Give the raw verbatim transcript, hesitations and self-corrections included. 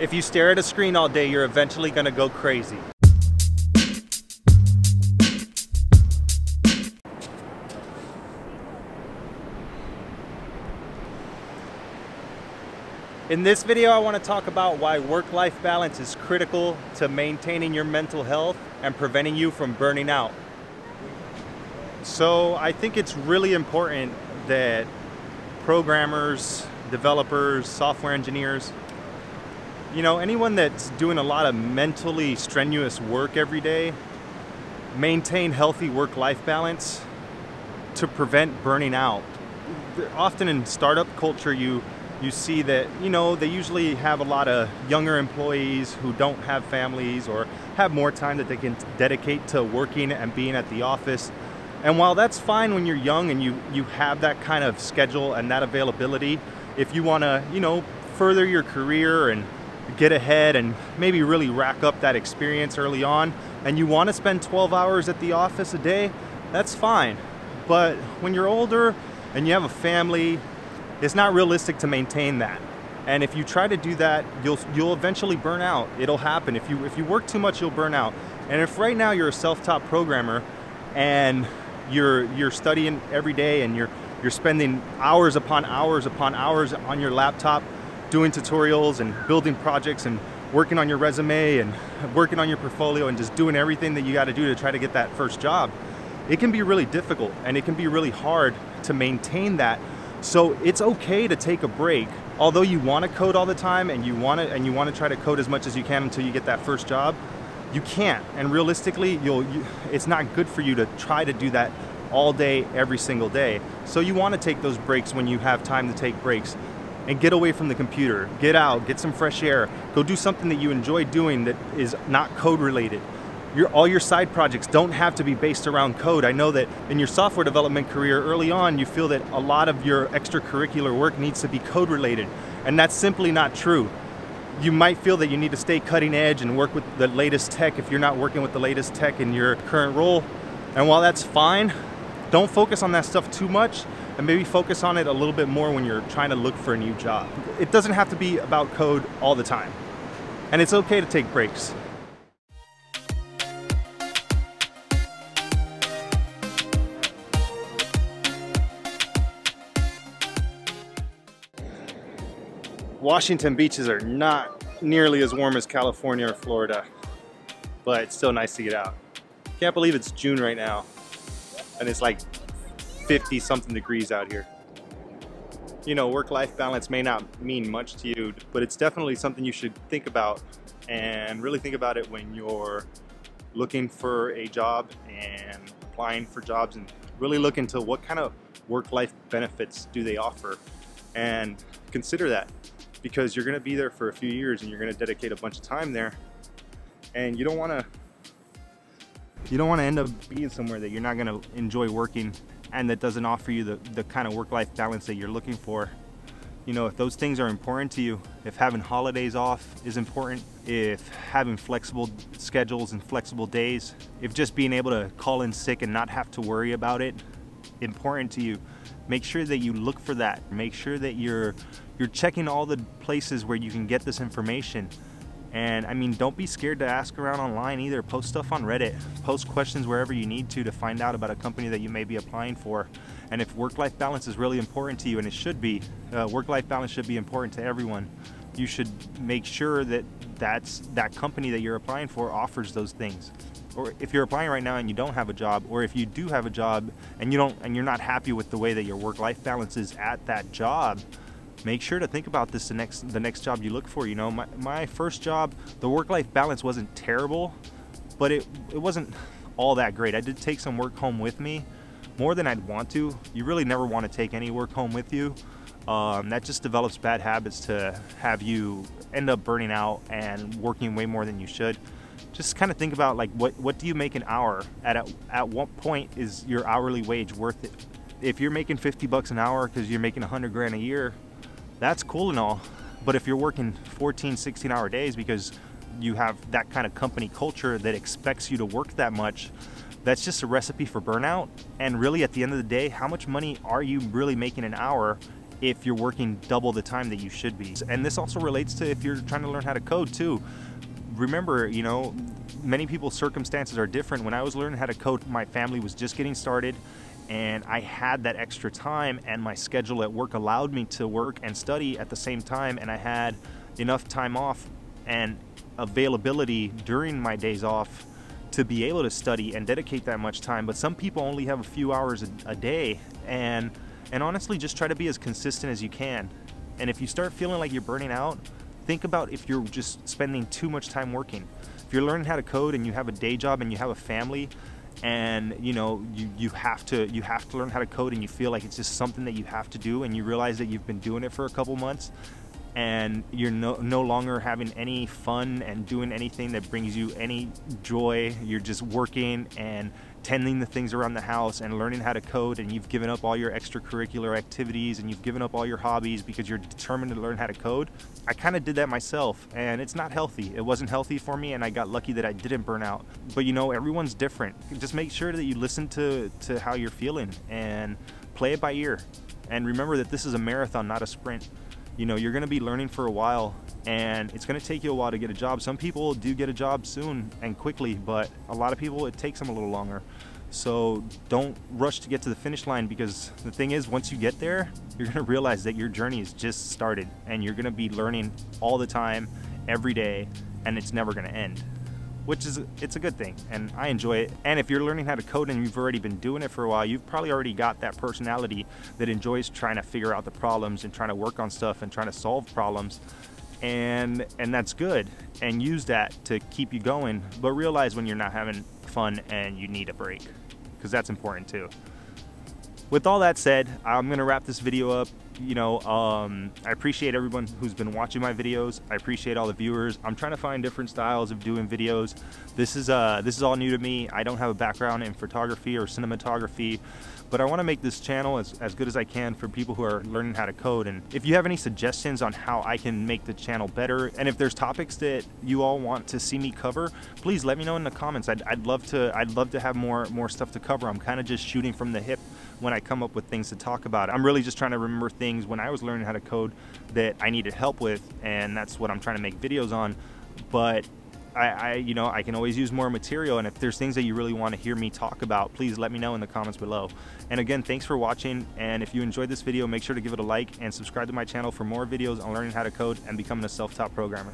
If you stare at a screen all day, you're eventually gonna go crazy. In this video, I want to talk about why work-life balance is critical to maintaining your mental health and preventing you from burning out. So I think it's really important that programmers, developers, software engineers, you know, anyone that's doing a lot of mentally strenuous work every day, maintain healthy work-life balance to prevent burning out. Often in startup culture, you You see that, you know, they usually have a lot of younger employees who don't have families or have more time that they can dedicate to working and being at the office. And while that's fine when you're young and you, you have that kind of schedule and that availability, if you want to, you know, further your career and get ahead and maybe really rack up that experience early on, and you want to spend twelve hours at the office a day, that's fine. But when you're older and you have a family, it's not realistic to maintain that. And if you try to do that, you'll you'll eventually burn out. It'll happen. If you if you work too much, you'll burn out. And if right now you're a self-taught programmer and you're you're studying every day and you're you're spending hours upon hours upon hours on your laptop doing tutorials and building projects and working on your resume and working on your portfolio and just doing everything that you got to do to try to get that first job, it can be really difficult and it can be really hard to maintain that. So it's okay to take a break. Although you want to code all the time and you want to and you want to try to code as much as you can until you get that first job, you can't. And realistically, you'll you, it's not good for you to try to do that all day, every single day. So you want to take those breaks when you have time to take breaks, and get away from the computer. Get out, get some fresh air. Go do something that you enjoy doing that is not code related. Your, all your side projects don't have to be based around code. I know that in your software development career early on, you feel that a lot of your extracurricular work needs to be code related, and that's simply not true. You might feel that you need to stay cutting edge and work with the latest tech if you're not working with the latest tech in your current role. And while that's fine, don't focus on that stuff too much, and maybe focus on it a little bit more when you're trying to look for a new job. It doesn't have to be about code all the time, and it's okay to take breaks. Washington beaches are not nearly as warm as California or Florida, but it's still nice to get out. Can't believe it's June right now, and it's like fifty something degrees out here. You know, work-life balance may not mean much to you, but it's definitely something you should think about, and really think about it when you're looking for a job and applying for jobs, and really look into what kind of work-life benefits do they offer, and consider that. Because you're gonna be there for a few years and you're gonna dedicate a bunch of time there, and you don't wanna you don't wanna end up being somewhere that you're not gonna enjoy working and that doesn't offer you the, the kind of work-life balance that you're looking for. You know, if those things are important to you, if having holidays off is important, if having flexible schedules and flexible days, if just being able to call in sick and not have to worry about it, important to you, make sure that you look for that. Make sure that you're You're checking all the places where you can get this information. And I mean, don't be scared to ask around online either. Post stuff on Reddit. Post questions wherever you need to to find out about a company that you may be applying for. And if work-life balance is really important to you, and it should be, uh, work-life balance should be important to everyone. You should make sure that that's, that company that you're applying for offers those things. Or if you're applying right now and you don't have a job, or if you do have a job and you don't, and you're not happy with the way that your work-life balance is at that job, make sure to think about this the next the next job you look for. You know, my, my first job, the work-life balance wasn't terrible, but it, it wasn't all that great. I did take some work home with me, more than I'd want to. You really never want to take any work home with you. Um, that just develops bad habits to have you end up burning out and working way more than you should. Just kind of think about, like, what, what do you make an hour? At, a, at what point is your hourly wage worth it? If you're making fifty bucks an hour because you're making a hundred grand a year, that's cool and all, but if you're working fourteen, sixteen hour days because you have that kind of company culture that expects you to work that much, that's just a recipe for burnout. And really, at the end of the day, how much money are you really making an hour if you're working double the time that you should be. And this also relates to if you're trying to learn how to code too. Remember, you know, many people's circumstances are different. When I was learning how to code, my family was just getting started and I had that extra time, and my schedule at work allowed me to work and study at the same time, and I had enough time off and availability during my days off to be able to study and dedicate that much time. But some people only have a few hours a, a day, and and honestly just try to be as consistent as you can. And if you start feeling like you're burning out, think about if you're just spending too much time working. If you're learning how to code and you have a day job and you have a family, and you know you you have to you have to learn how to code, and you feel like it's just something that you have to do, and you realize that you've been doing it for a couple months and you're no, no longer having any fun and doing anything that brings you any joy. You're just working and tending the things around the house and learning how to code, and you've given up all your extracurricular activities and you've given up all your hobbies because you're determined to learn how to code. I kind of did that myself, and it's not healthy. It wasn't healthy for me, and I got lucky that I didn't burn out. But you know, everyone's different. Just make sure that you listen to, to how you're feeling and play it by ear. And remember that this is a marathon, not a sprint. You know, you're gonna be learning for a while, and it's gonna take you a while to get a job. Some people do get a job soon and quickly, but a lot of people, it takes them a little longer. So don't rush to get to the finish line, because the thing is, once you get there, you're gonna realize that your journey has just started, and you're gonna be learning all the time, every day, and it's never gonna end. Which is, it's a good thing, and I enjoy it. And if you're learning how to code and you've already been doing it for a while, you've probably already got that personality that enjoys trying to figure out the problems and trying to work on stuff and trying to solve problems. And, and that's good, and use that to keep you going. But realize when you're not having fun and you need a break, because that's important too. With all that said, I'm gonna wrap this video up. You know, um, I appreciate everyone who's been watching my videos. I appreciate all the viewers. I'm trying to find different styles of doing videos. This is uh, this is all new to me. I don't have a background in photography or cinematography, but I want to make this channel as, as good as I can for people who are learning how to code. And if you have any suggestions on how I can make the channel better, and if there's topics that you all want to see me cover, please let me know in the comments. I'd, I'd love to I'd love to have more more stuff to cover. I'm kind of just shooting from the hip when I come up with things to talk about. I'm really just trying to remember things when I was learning how to code that I needed help with, and that's what I'm trying to make videos on. But I, I you know, I can always use more material, and if there's things that you really want to hear me talk about, please let me know in the comments below. And again, thanks for watching, and if you enjoyed this video, make sure to give it a like and subscribe to my channel for more videos on learning how to code and becoming a self-taught programmer.